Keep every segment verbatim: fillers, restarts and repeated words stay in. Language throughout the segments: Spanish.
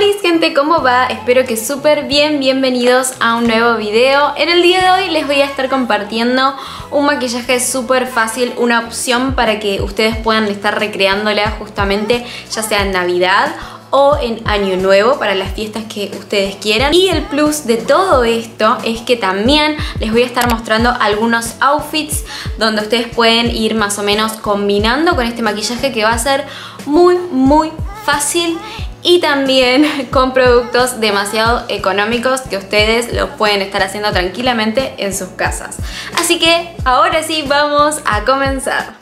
Hola gente, ¿cómo va? Espero que súper bien, bienvenidos a un nuevo video. En el día de hoy les voy a estar compartiendo un maquillaje súper fácil, una opción para que ustedes puedan estar recreándola justamente ya sea en Navidad o en Año Nuevo, para las fiestas que ustedes quieran. Y el plus de todo esto es que también les voy a estar mostrando algunos outfits donde ustedes pueden ir más o menos combinando con este maquillaje, que va a ser muy muy fácil y también con productos demasiado económicos que ustedes los pueden estar haciendo tranquilamente en sus casas. Así que ahora sí, vamos a comenzar.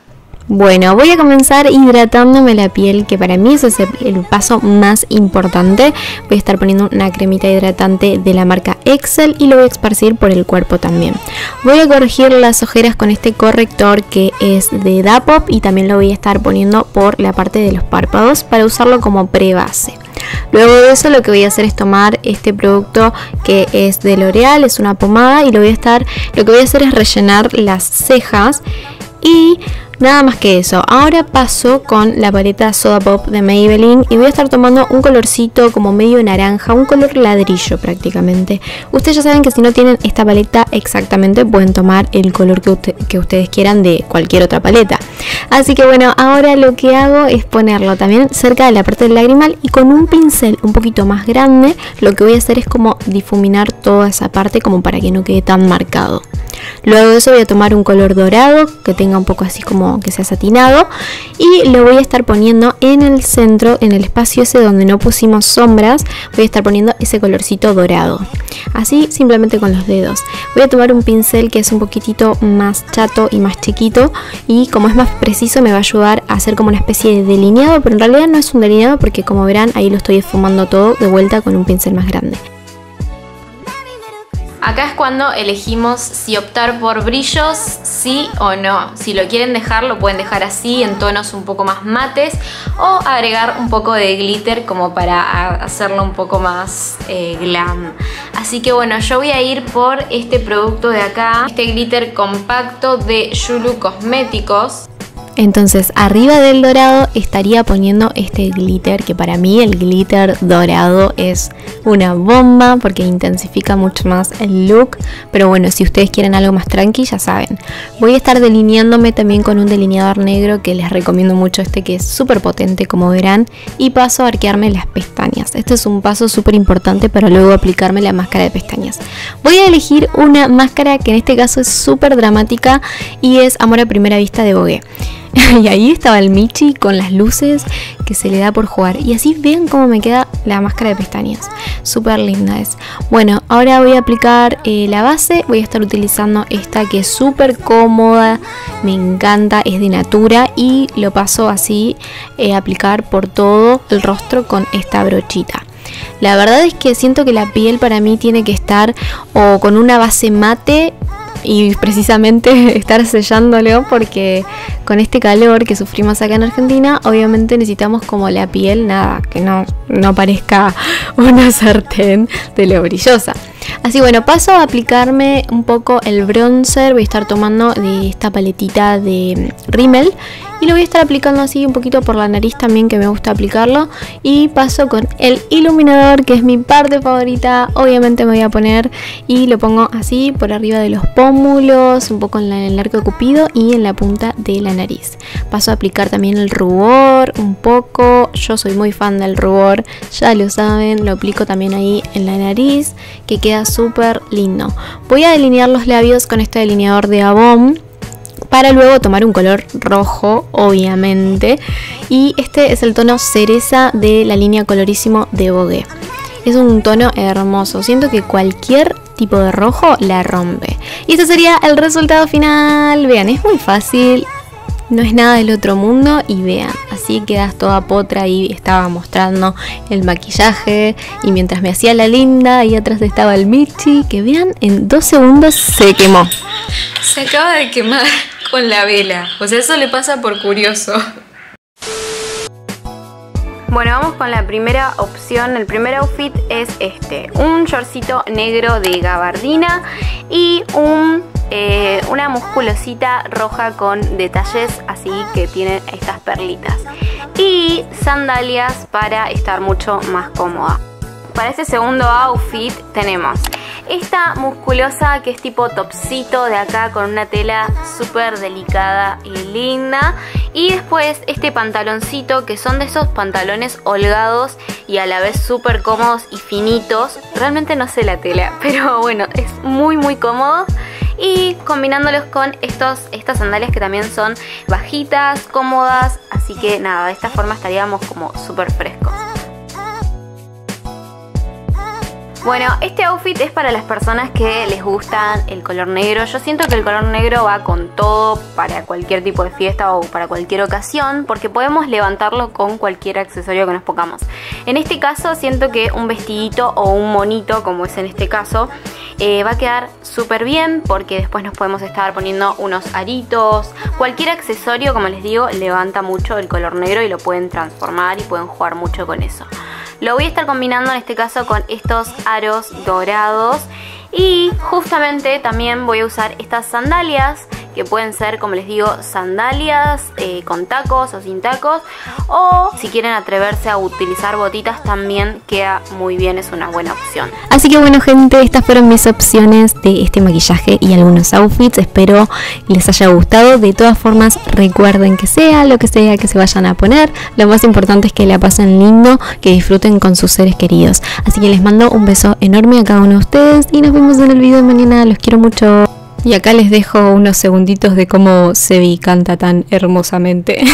Bueno, voy a comenzar hidratándome la piel, que para mí ese es el paso más importante. Voy a estar poniendo una cremita hidratante de la marca Excel y lo voy a esparcir por el cuerpo también. Voy a corregir las ojeras con este corrector que es de Dapop y también lo voy a estar poniendo por la parte de los párpados para usarlo como prebase. Luego de eso, lo que voy a hacer es tomar este producto que es de L'Oreal, es una pomada, y lo voy a estar, lo que voy a hacer es rellenar las cejas y nada más que eso. Ahora paso con la paleta Soda Pop de Maybelline y voy a estar tomando un colorcito como medio naranja, un color ladrillo prácticamente. Ustedes ya saben que si no tienen esta paleta exactamente, pueden tomar el color que, usted, que ustedes quieran de cualquier otra paleta. Así que bueno, ahora lo que hago es ponerlo también cerca de la parte del lagrimal, y con un pincel un poquito más grande lo que voy a hacer es como difuminar toda esa parte, como para que no quede tan marcado. Luego de eso voy a tomar un color dorado que tenga un poco así como que sea satinado, y lo voy a estar poniendo en el centro, en el espacio ese donde no pusimos sombras. Voy a estar poniendo ese colorcito dorado, así simplemente con los dedos. Voy a tomar un pincel que es un poquitito más chato y más chiquito, y como es más preciso me va a ayudar a hacer como una especie de delineado, pero en realidad no es un delineado porque, como verán, ahí lo estoy esfumando todo de vuelta con un pincel más grande. Acá es cuando elegimos si optar por brillos, sí o no. Si lo quieren dejar, lo pueden dejar así, en tonos un poco más mates, o agregar un poco de glitter como para hacerlo un poco más eh, glam. Así que bueno, yo voy a ir por este producto de acá, este glitter compacto de Yulu Cosméticos. Entonces, arriba del dorado estaría poniendo este glitter, que para mí el glitter dorado es una bomba porque intensifica mucho más el look. Pero bueno, si ustedes quieren algo más tranqui, ya saben. Voy a estar delineándome también con un delineador negro que les recomiendo mucho, este que es súper potente, como verán. Y paso a arquearme las pestañas. Este es un paso súper importante para luego aplicarme la máscara de pestañas. Voy a elegir una máscara que en este caso es súper dramática y es Amor a Primera Vista de Bogué. Y ahí estaba el Michi con las luces que se le da por jugar. Y así vean cómo me queda la máscara de pestañas. Súper linda es. Bueno, ahora voy a aplicar eh, la base. Voy a estar utilizando esta que es súper cómoda. Me encanta, es de Natura. Y lo paso así eh, a aplicar por todo el rostro con esta brochita. La verdad es que siento que la piel para mí tiene que estar o con una base mate, y precisamente estar sellándolo, porque con este calor que sufrimos acá en Argentina, obviamente necesitamos como la piel, nada, que no, no parezca una sartén de lo brillosa. Así bueno, paso a aplicarme un poco el bronzer. Voy a estar tomando de esta paletita de Rimmel y lo voy a estar aplicando así un poquito por la nariz también, que me gusta aplicarlo. Y paso con el iluminador, que es mi parte favorita. Obviamente me voy a poner, y lo pongo así por arriba de los pómulos, un poco en el arco cupido y en la punta de la nariz. Paso a aplicar también el rubor un poco. Yo soy muy fan del rubor, ya lo saben. Lo aplico también ahí en la nariz, que queda súper lindo. Voy a delinear los labios con este delineador de Avon, para luego tomar un color rojo, obviamente, y este es el tono cereza de la línea Colorísimo de Vogue. Es un tono hermoso, siento que cualquier tipo de rojo la rompe. Y este sería el resultado final. Vean, es muy fácil, no es nada del otro mundo, y vean, así quedas toda potra. Y estaba mostrando el maquillaje, y mientras me hacía la linda, ahí atrás estaba el Michi, que vean, en dos segundos se quemó. Se acaba de quemar con la vela, o sea, eso le pasa por curioso. Bueno, vamos con la primera opción. El primer outfit es este, un shortcito negro de gabardina y un eh, una musculosita roja con detalles así que tiene estas perlitas, y sandalias para estar mucho más cómoda. Para este segundo outfit tenemos esta musculosa que es tipo topsito de acá con una tela súper delicada y linda. Y después este pantaloncito que son de esos pantalones holgados y a la vez súper cómodos y finitos. Realmente no sé la tela, pero bueno, es muy muy cómodo. Y combinándolos con estos, estas sandalias que también son bajitas, cómodas. Así que nada, de esta forma estaríamos como súper frescos. Bueno, este outfit es para las personas que les gusta el color negro. Yo siento que el color negro va con todo para cualquier tipo de fiesta o para cualquier ocasión, porque podemos levantarlo con cualquier accesorio que nos pongamos. En este caso siento que un vestidito o un monito, como es en este caso, eh, va a quedar súper bien, porque después nos podemos estar poniendo unos aritos. Cualquier accesorio, como les digo, levanta mucho el color negro y lo pueden transformar y pueden jugar mucho con eso. Lo voy a estar combinando en este caso con estos aros dorados, y justamente también voy a usar estas sandalias que pueden ser, como les digo, sandalias eh, con tacos o sin tacos, o si quieren atreverse a utilizar botitas también queda muy bien, es una buena opción. Así que bueno gente, estas fueron mis opciones de este maquillaje y algunos outfits, espero les haya gustado. De todas formas recuerden que sea lo que sea que se vayan a poner, lo más importante es que la pasen lindo, que disfruten con sus seres queridos. Así que les mando un beso enorme a cada uno de ustedes y nos vemos en el video de mañana, los quiero mucho. Y acá les dejo unos segunditos de cómo Sebi canta tan hermosamente.